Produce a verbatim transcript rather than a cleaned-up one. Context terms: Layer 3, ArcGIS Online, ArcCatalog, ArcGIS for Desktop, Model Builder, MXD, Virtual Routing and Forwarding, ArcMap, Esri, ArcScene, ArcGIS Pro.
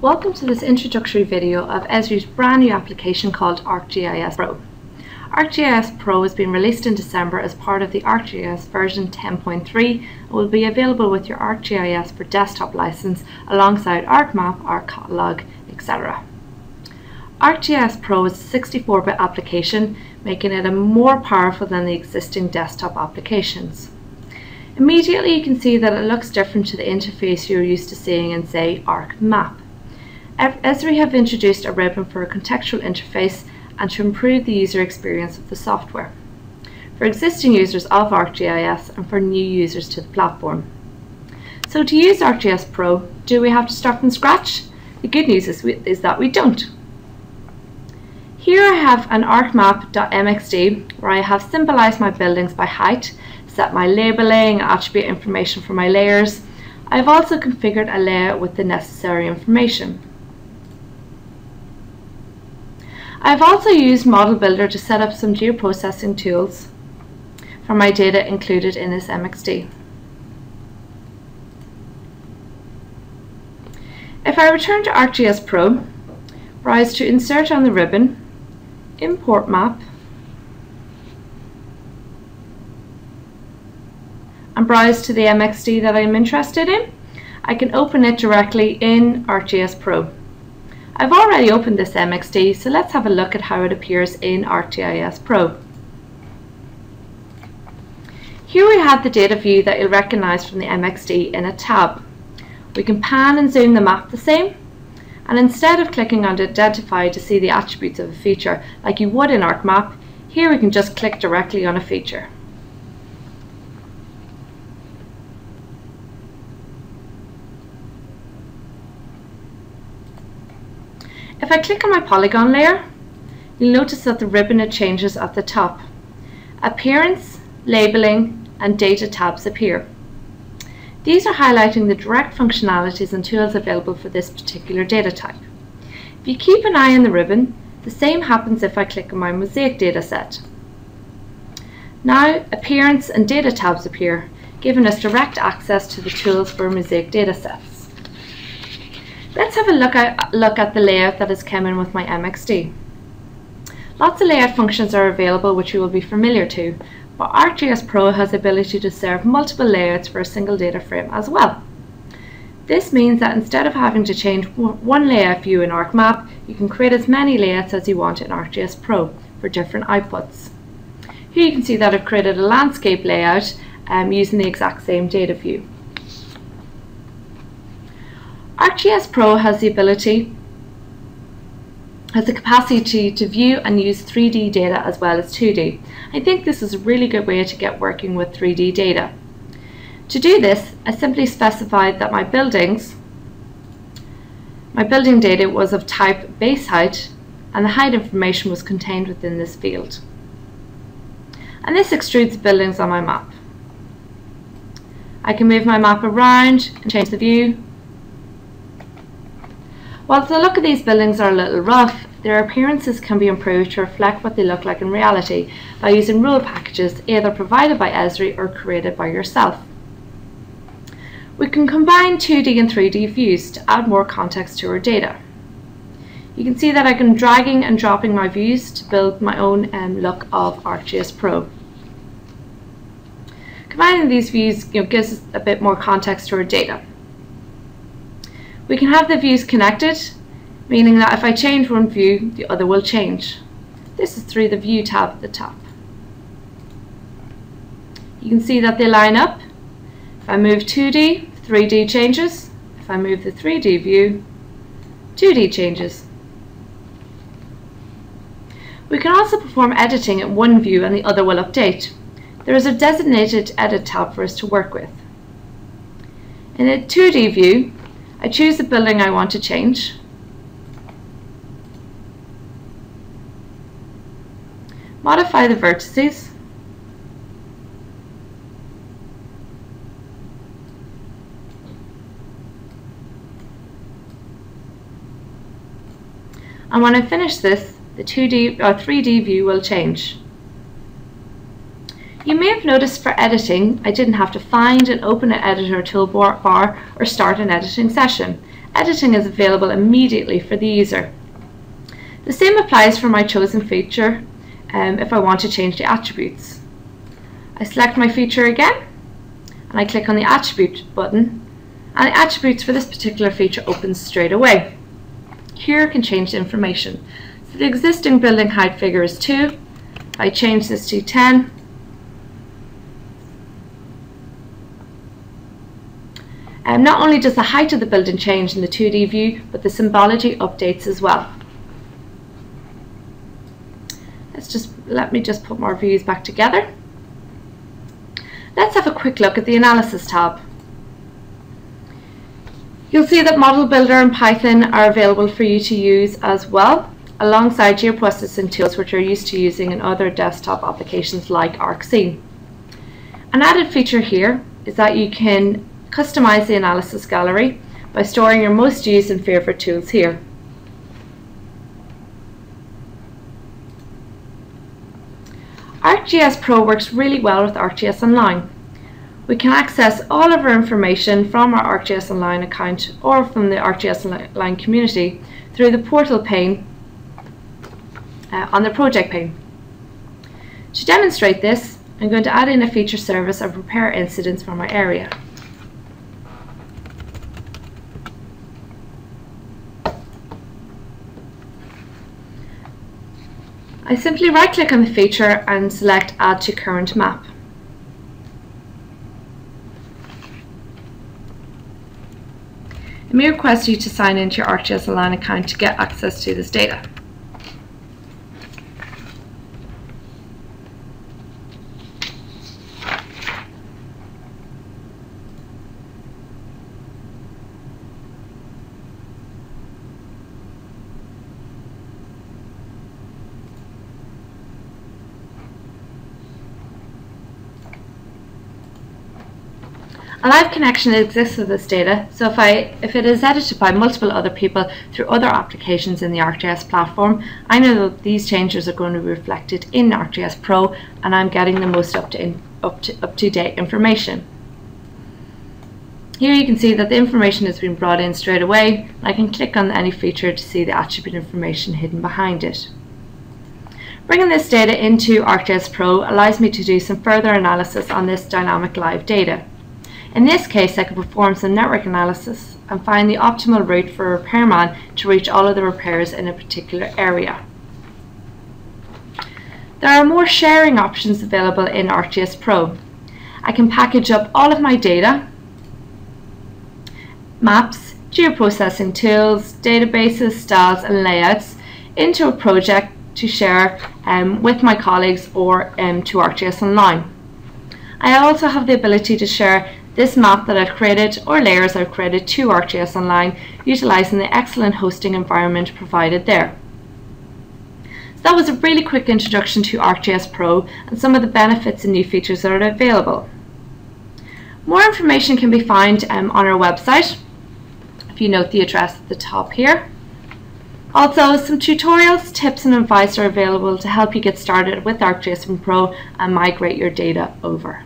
Welcome to this introductory video of Esri's brand new application called ArcGIS Pro. ArcGIS Pro has been released in December as part of the ArcGIS version ten point three and will be available with your ArcGIS for Desktop license alongside ArcMap, ArcCatalog, et cetera. ArcGIS Pro is a sixty-four bit application, making it a more powerful than the existing desktop applications. Immediately you can see that it looks different to the interface you're used to seeing in, say, ArcMap. Esri have introduced a ribbon for a contextual interface and to improve the user experience of the software for existing users of ArcGIS and for new users to the platform. So to use ArcGIS Pro, do we have to start from scratch? The good news is, we, is that we don't. Here I have an ArcMap.mxd where I have symbolized my buildings by height, set my labeling, attribute information for my layers. I've also configured a layout with the necessary information. I've also used Model Builder to set up some geoprocessing tools for my data included in this M X D. If I return to ArcGIS Pro, browse to Insert on the ribbon, Import Map, and browse to the M X D that I'm interested in, I can open it directly in ArcGIS Pro. I've already opened this M X D, so let's have a look at how it appears in ArcGIS Pro. Here we have the data view that you'll recognise from the M X D in a tab. We can pan and zoom the map the same, and instead of clicking on Identify to see the attributes of a feature like you would in ArcMap, here we can just click directly on a feature. If I click on my polygon layer, you'll notice that the ribbon changes at the top. Appearance, Labeling and Data tabs appear. These are highlighting the direct functionalities and tools available for this particular data type. If you keep an eye on the ribbon, the same happens if I click on my mosaic data set. Now Appearance and Data tabs appear, giving us direct access to the tools for mosaic data sets. Let's have a look at, look at the layout that has come in with my M X D. Lots of layout functions are available which you will be familiar to, but ArcGIS Pro has the ability to serve multiple layouts for a single data frame as well. This means that instead of having to change one layout view in ArcMap, you can create as many layouts as you want in ArcGIS Pro for different outputs. Here you can see that I've created a landscape layout um, using the exact same data view. ArcGIS Pro has the ability, has the capacity to view and use three D data as well as two D. I think this is a really good way to get working with three D data. To do this, I simply specified that my buildings, my building data was of type base height and the height information was contained within this field. And this extrudes buildings on my map. I can move my map around and change the view. While the look of these buildings are a little rough, their appearances can be improved to reflect what they look like in reality by using rule packages either provided by Esri or created by yourself. We can combine two D and three D views to add more context to our data. You can see that I can dragging and dropping my views to build my own um, look of ArcGIS Pro. Combining these views, you know, gives us a bit more context to our data. We can have the views connected, meaning that if I change one view, the other will change. This is through the View tab at the top. You can see that they line up. If I move two D, three D changes. If I move the three D view, two D changes. We can also perform editing at one view and the other will update. There is a designated Edit tab for us to work with. In a two D view, I choose the building I want to change. Modify the vertices. And when I finish this, the two D or three D view will change. You may have noticed for editing, I didn't have to find and open an editor toolbar or start an editing session. Editing is available immediately for the user. The same applies for my chosen feature um, if I want to change the attributes. I select my feature again and I click on the attribute button, and the attributes for this particular feature opens straight away. Here I can change the information. So the existing building height figure is two. If I change this to ten, Um, not only does the height of the building change in the two D view, but the symbology updates as well. Let's just, let me just put more views back together. Let's have a quick look at the Analysis tab. You'll see that Model Builder and Python are available for you to use as well, alongside geoprocessing tools which you're used to using in other desktop applications like ArcScene. An added feature here is that you can customize the analysis gallery by storing your most used and favorite tools here. ArcGIS Pro works really well with ArcGIS Online. We can access all of our information from our ArcGIS Online account or from the ArcGIS Online community through the portal pane uh, on the project pane. To demonstrate this, I'm going to add in a feature service of repair incidents from my area. I simply right-click on the feature and select Add to Current Map. It may request you to sign into your ArcGIS Online account to get access to this data. A live connection exists with this data, so if, I, if it is edited by multiple other people through other applications in the ArcGIS platform, I know that these changes are going to be reflected in ArcGIS Pro, and I'm getting the most up to, in, up to, up to date information. Here you can see that the information has been brought in straight away, and I can click on any feature to see the attribute information hidden behind it. Bringing this data into ArcGIS Pro allows me to do some further analysis on this dynamic live data. In this case, I can perform some network analysis and find the optimal route for a repairman to reach all of the repairs in a particular area. There are more sharing options available in ArcGIS Pro. I can package up all of my data, maps, geoprocessing tools, databases, styles and layouts into a project to share um, with my colleagues or um, to ArcGIS Online. I also have the ability to share this map that I've created or layers I've created to ArcGIS Online, utilising the excellent hosting environment provided there. So that was a really quick introduction to ArcGIS Pro and some of the benefits and new features that are available. More information can be found um, on our website, if you note the address at the top here. Also, some tutorials, tips and advice are available to help you get started with ArcGIS Pro and migrate your data over.